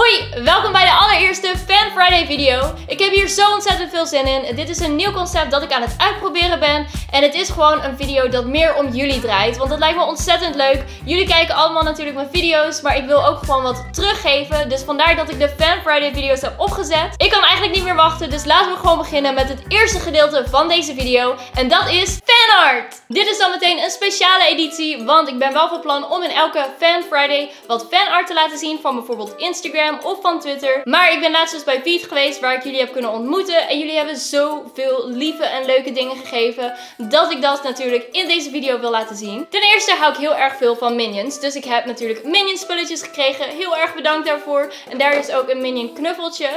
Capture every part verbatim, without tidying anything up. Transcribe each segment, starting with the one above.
Hoi, welkom bij de allereerste Fan Friday video. Ik heb hier zo ontzettend veel zin in. Dit is een nieuw concept dat ik aan het uitproberen ben. En het is gewoon een video dat meer om jullie draait. Want dat lijkt me ontzettend leuk. Jullie kijken allemaal natuurlijk mijn video's. Maar ik wil ook gewoon wat teruggeven. Dus vandaar dat ik de Fan Friday video's heb opgezet. Ik kan eigenlijk niet meer wachten. Dus laten we gewoon beginnen met het eerste gedeelte van deze video. En dat is fanart. Dit is dan meteen een speciale editie. Want ik ben wel van plan om in elke Fan Friday wat fanart te laten zien. Van bijvoorbeeld Instagram of van Twitter. Maar ik ben laatst dus bij Veed geweest waar ik jullie heb kunnen ontmoeten. En jullie hebben zoveel lieve en leuke dingen gegeven dat ik dat natuurlijk in deze video wil laten zien. Ten eerste hou ik heel erg veel van Minions. Dus ik heb natuurlijk Minions spulletjes gekregen. Heel erg bedankt daarvoor. En daar is ook een Minion knuffeltje.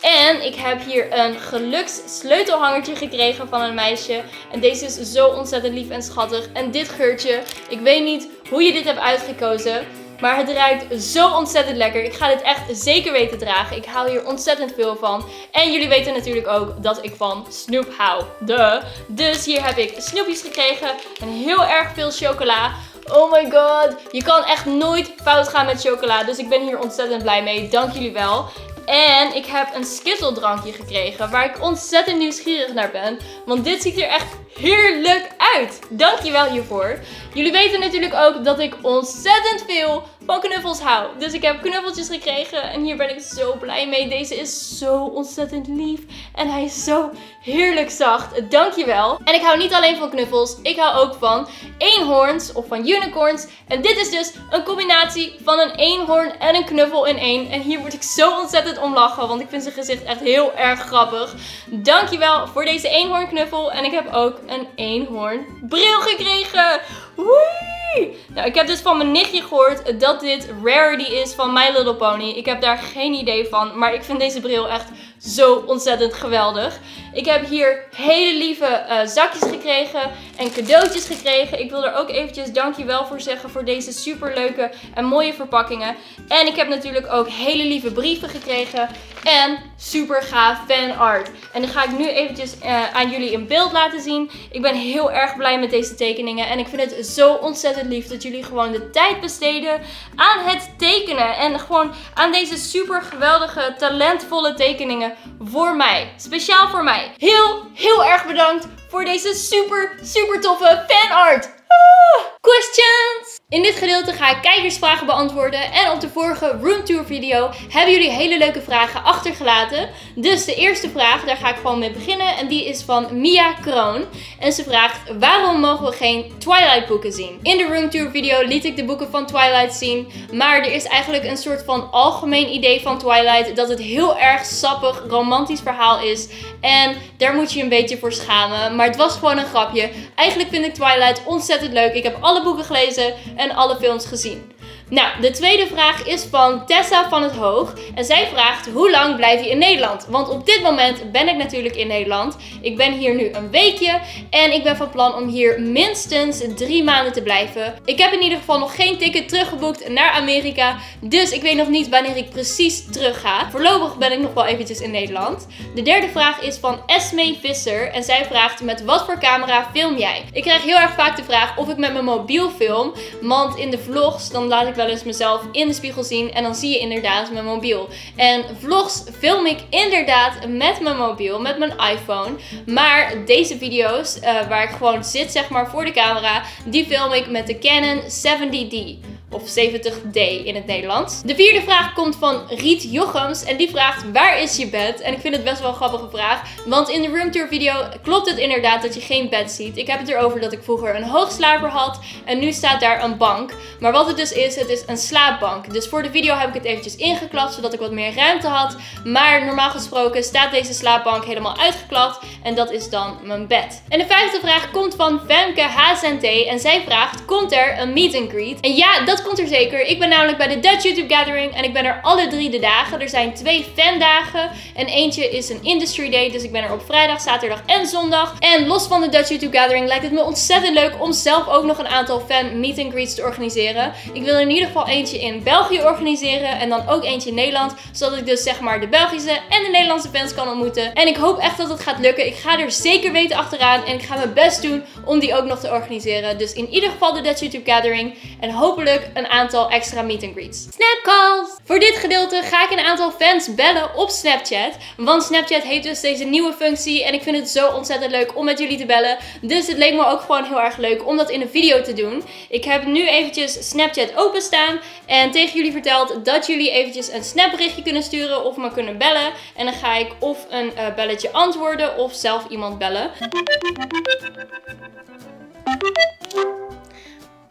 En ik heb hier een gelukssleutelhangertje gekregen van een meisje. En deze is zo ontzettend lief en schattig. En dit geurtje. Ik weet niet hoe je dit hebt uitgekozen. Maar het ruikt zo ontzettend lekker. Ik ga dit echt zeker weten dragen. Ik hou hier ontzettend veel van. En jullie weten natuurlijk ook dat ik van Snoep hou. Duh. Dus hier heb ik snoepjes gekregen. En heel erg veel chocola. Oh my god. Je kan echt nooit fout gaan met chocola. Dus ik ben hier ontzettend blij mee. Dank jullie wel. En ik heb een Skittles drankje gekregen. Waar ik ontzettend nieuwsgierig naar ben. Want dit ziet er echt heerlijk uit. Dankjewel hiervoor. Jullie weten natuurlijk ook dat ik ontzettend veel van knuffels hou. Dus ik heb knuffeltjes gekregen. En hier ben ik zo blij mee. Deze is zo ontzettend lief. En hij is zo heerlijk zacht. Dankjewel. En ik hou niet alleen van knuffels. Ik hou ook van eenhoorns of van unicorns. En dit is dus een combinatie van een eenhoorn en een knuffel in één. En hier word ik zo ontzettend om lachen. Want ik vind zijn gezicht echt heel erg grappig. Dankjewel voor deze eenhoornknuffel. En ik heb ook een eenhoornbril gekregen. Woei! Nou, ik heb dus van mijn nichtje gehoord dat dit Rarity is van My Little Pony. Ik heb daar geen idee van, maar ik vind deze bril echt zo ontzettend geweldig. Ik heb hier hele lieve uh, zakjes gekregen en cadeautjes gekregen. Ik wil er ook eventjes dankjewel voor zeggen voor deze super leuke en mooie verpakkingen. En ik heb natuurlijk ook hele lieve brieven gekregen en super gaaf fanart. En die ga ik nu eventjes uh, aan jullie in beeld laten zien. Ik ben heel erg blij met deze tekeningen en ik vind het zo ontzettend lief dat jullie gewoon de tijd besteden aan het tekenen. En gewoon aan deze super geweldige, talentvolle tekeningen voor mij. Speciaal voor mij. Heel, heel erg bedankt voor deze super, super toffe fanart. Ah, questions! In dit gedeelte ga ik kijkersvragen beantwoorden. En op de vorige roomtour video hebben jullie hele leuke vragen achtergelaten. Dus de eerste vraag, daar ga ik gewoon mee beginnen. En die is van Mia Kroon. En ze vraagt, waarom mogen we geen Twilight boeken zien? In de roomtour video liet ik de boeken van Twilight zien. Maar er is eigenlijk een soort van algemeen idee van Twilight. Dat het heel erg sappig, romantisch verhaal is. En daar moet je een beetje voor schamen. Maar het was gewoon een grapje. Eigenlijk vind ik Twilight ontzettend leuk. Ik heb alle boeken gelezen en alle films gezien. Nou, de tweede vraag is van Tessa van het Hoog. En zij vraagt, hoe lang blijf je in Nederland? Want op dit moment ben ik natuurlijk in Nederland. Ik ben hier nu een weekje. En ik ben van plan om hier minstens drie maanden te blijven. Ik heb in ieder geval nog geen ticket teruggeboekt naar Amerika. Dus ik weet nog niet wanneer ik precies terug ga. Voorlopig ben ik nog wel eventjes in Nederland. De derde vraag is van Esme Visser. En zij vraagt, met wat voor camera film jij? Ik krijg heel erg vaak de vraag of ik met mijn mobiel film. Want in de vlogs, dan laat ik wel eens mezelf in de spiegel zien en dan zie je inderdaad mijn mobiel. En vlogs film ik inderdaad met mijn mobiel, met mijn iPhone. Maar deze video's, uh, waar ik gewoon zit zeg maar voor de camera, die film ik met de Canon zeventig D. Of zeventig D in het Nederlands. De vierde vraag komt van Riet Jochems. En die vraagt, waar is je bed? En ik vind het best wel een grappige vraag. Want in de roomtour video klopt het inderdaad dat je geen bed ziet. Ik heb het erover dat ik vroeger een hoogslaper had. En nu staat daar een bank. Maar wat het dus is, het is een slaapbank. Dus voor de video heb ik het eventjes ingeklapt. Zodat ik wat meer ruimte had. Maar normaal gesproken staat deze slaapbank helemaal uitgeklapt. En dat is dan mijn bed. En de vijfde vraag komt van Femke H Z T. En zij vraagt, komt er een meet and greet? En ja, dat komt er zeker. Ik ben namelijk bij de Dutch YouTube Gathering en ik ben er alle drie de dagen. Er zijn twee fandagen en eentje is een industry day, dus ik ben er op vrijdag, zaterdag en zondag. En los van de Dutch YouTube Gathering lijkt het me ontzettend leuk om zelf ook nog een aantal fan meet and greets te organiseren. Ik wil in ieder geval eentje in België organiseren en dan ook eentje in Nederland, zodat ik dus zeg maar de Belgische en de Nederlandse fans kan ontmoeten. En ik hoop echt dat het gaat lukken. Ik ga er zeker weten achteraan en ik ga mijn best doen om die ook nog te organiseren. Dus in ieder geval de Dutch YouTube Gathering en hopelijk natuurlijk een aantal extra meet and greets. Snapcalls! Voor dit gedeelte ga ik een aantal fans bellen op Snapchat. Want Snapchat heeft dus deze nieuwe functie en ik vind het zo ontzettend leuk om met jullie te bellen. Dus het leek me ook gewoon heel erg leuk om dat in een video te doen. Ik heb nu eventjes Snapchat openstaan en tegen jullie verteld dat jullie eventjes een snapberichtje kunnen sturen of me kunnen bellen. En dan ga ik of een uh, belletje antwoorden of zelf iemand bellen.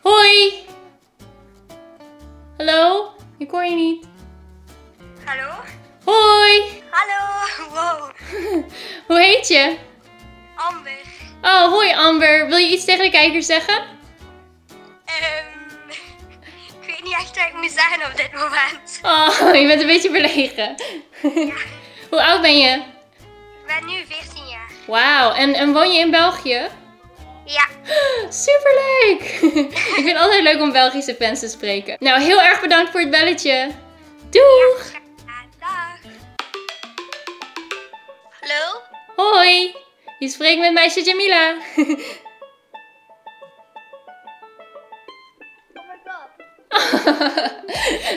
Hoi! Hallo? Ik hoor je niet. Hallo? Hoi! Hallo! Wow! Hoe heet je? Amber. Oh, hoi Amber. Wil je iets tegen de kijkers zeggen? Um, ik weet niet echt wat ik moet zeggen op dit moment. Oh, je bent een beetje verlegen. Ja. Hoe oud ben je? Ik ben nu veertien jaar. Wauw, en, en woon je in België? Ja. Superleuk! Ik vind het altijd leuk om Belgische fans te spreken. Nou, heel erg bedankt voor het belletje. Doeg! Ja, dag! Hallo? Hoi! Je spreekt met MeisjeDjamila. Kom maar op.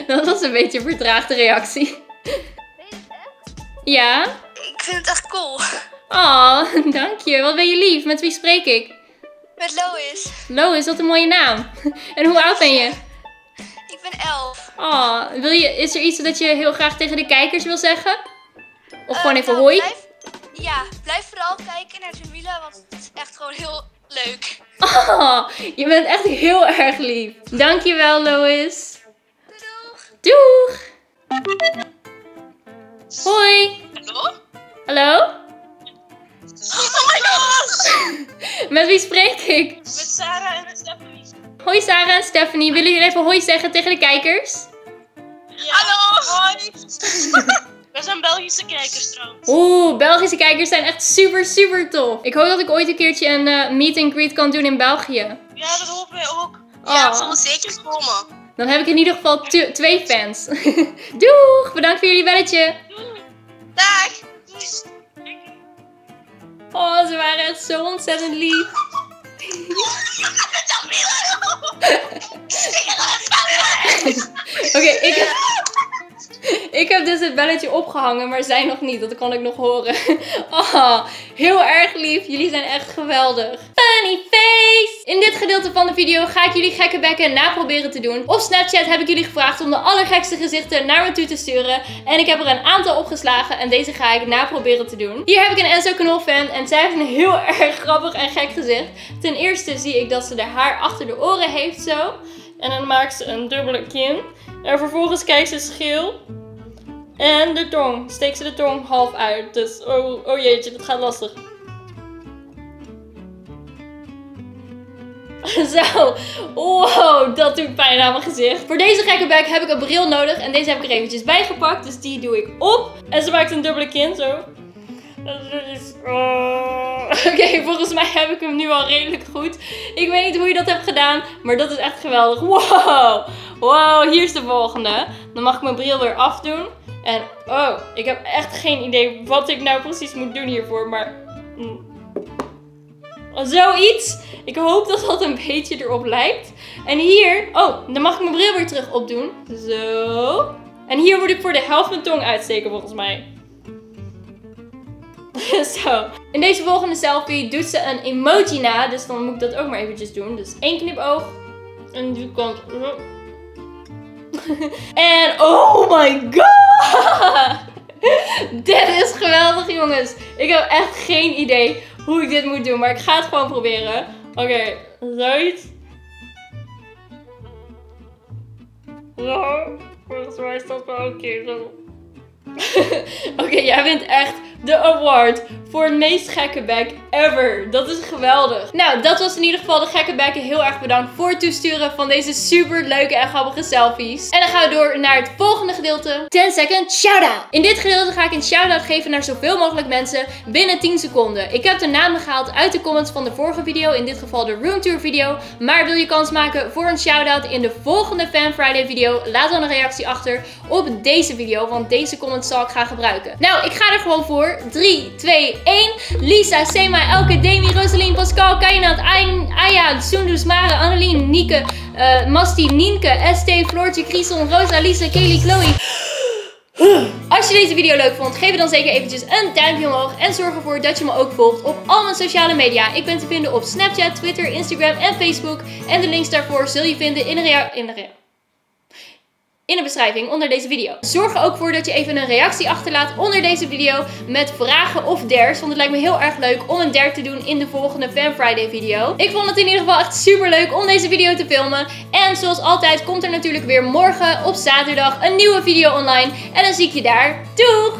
Dat was een beetje een vertraagde reactie. Weet je het? Ja? Ik vind het echt cool. Oh, dank je. Wat ben je lief. Met wie spreek ik? Met Lois. Lois, wat een mooie naam. En hoe oud ben je? Ik ben elf. Oh, wil je, is er iets dat je heel graag tegen de kijkers wil zeggen? Of uh, gewoon even nou, hoi? Blijf, ja, blijf vooral kijken naar Jamila, want het is echt gewoon heel leuk. Oh, je bent echt heel erg lief. Dankjewel, Lois. Doeg. Doeg. Hoi. Hallo? Hallo? Oh my god! Met wie spreek ik? Met Sarah en met Stephanie. Hoi Sarah en Stephanie, willen jullie even hoi zeggen tegen de kijkers? Ja. Hallo! Hoi! We zijn Belgische kijkers trouwens. Oeh, Belgische kijkers zijn echt super super tof. Ik hoop dat ik ooit een keertje een uh, meet and greet kan doen in België. Ja, dat hopen wij ook. Oh. Ja, dat zal zeker komen. Dan heb ik in ieder geval twee fans. Doeg! Bedankt voor jullie belletje. Doeg! Dag! Doeg. Oh, ze waren echt zo ontzettend lief. Oké, okay, ik, heb, ik heb dus het belletje opgehangen, maar zij nog niet. Dat kon ik nog horen. Oh, heel erg lief. Jullie zijn echt geweldig. Funny face! In dit gedeelte van de video ga ik jullie gekke bekken naproberen te doen. Op Snapchat heb ik jullie gevraagd om de allergekste gezichten naar me toe te sturen. En ik heb er een aantal opgeslagen en deze ga ik naproberen te doen. Hier heb ik een Enzo Knol fan en zij heeft een heel erg grappig en gek gezicht. Ten eerste zie ik dat ze haar haar achter de oren heeft zo. En dan maakt ze een dubbele kin. En vervolgens kijkt ze scheel. En de tong. Steekt ze de tong half uit. Dus oh, oh jeetje, dat gaat lastig. Zo, wow, dat doet pijn aan mijn gezicht. Voor deze gekke bek heb ik een bril nodig en deze heb ik er eventjes bijgepakt, dus die doe ik op. En ze maakt een dubbele kin, zo. Oké, okay, volgens mij heb ik hem nu al redelijk goed. Ik weet niet hoe je dat hebt gedaan, maar dat is echt geweldig. Wow, wow, hier is de volgende. Dan mag ik mijn bril weer afdoen. En oh, ik heb echt geen idee wat ik nou precies moet doen hiervoor, maar... zoiets. Ik hoop dat dat een beetje erop lijkt. En hier... oh, dan mag ik mijn bril weer terug opdoen. Zo. En hier moet ik voor de helft mijn tong uitsteken volgens mij. Zo. In deze volgende selfie doet ze een emoji na. Dus dan moet ik dat ook maar eventjes doen. Dus één knipoog. En die komt... en oh my god! Dit is geweldig jongens. Ik heb echt geen idee hoe ik dit moet doen, maar ik ga het gewoon proberen. Oké, okay. Zoiets. Zo, volgens mij is dat wel oké. Okay. Zo. Oké, okay, jij wint echt de award voor het meest gekke bek ever. Dat is geweldig. Nou, dat was in ieder geval de gekke bekken. Heel erg bedankt voor het toesturen van deze super leuke en grappige selfies. En dan gaan we door naar het volgende gedeelte. ten second shout-out. In dit gedeelte ga ik een shout-out geven naar zoveel mogelijk mensen binnen tien seconden. Ik heb de namen gehaald uit de comments van de vorige video. In dit geval de roomtour video. Maar wil je kans maken voor een shout-out in de volgende Fan Friday video? Laat dan een reactie achter op deze video. Want deze comments zal ik gaan gebruiken. Nou, ik ga er gewoon voor. voor drie, twee, één. Lisa, Sema, Elke, Demi, Rosalien, Pascal, Kainat, Aya, Soendus, Mare, Annelien, Nieke, uh, Masti, Nienke, S T, Floortje, Grison, Rosa, Lisa, Kelly, Chloe. Als je deze video leuk vond, geef het dan zeker eventjes een duimpje omhoog. En zorg ervoor dat je me ook volgt op al mijn sociale media. Ik ben te vinden op Snapchat, Twitter, Instagram en Facebook. En de links daarvoor zul je vinden in de rea... In de rea... in de beschrijving onder deze video. Zorg er ook voor dat je even een reactie achterlaat onder deze video met vragen of dares, want het lijkt me heel erg leuk om een dare te doen in de volgende Fan Friday video. Ik vond het in ieder geval echt super leuk om deze video te filmen. En zoals altijd komt er natuurlijk weer morgen op zaterdag een nieuwe video online. En dan zie ik je daar. Doeg!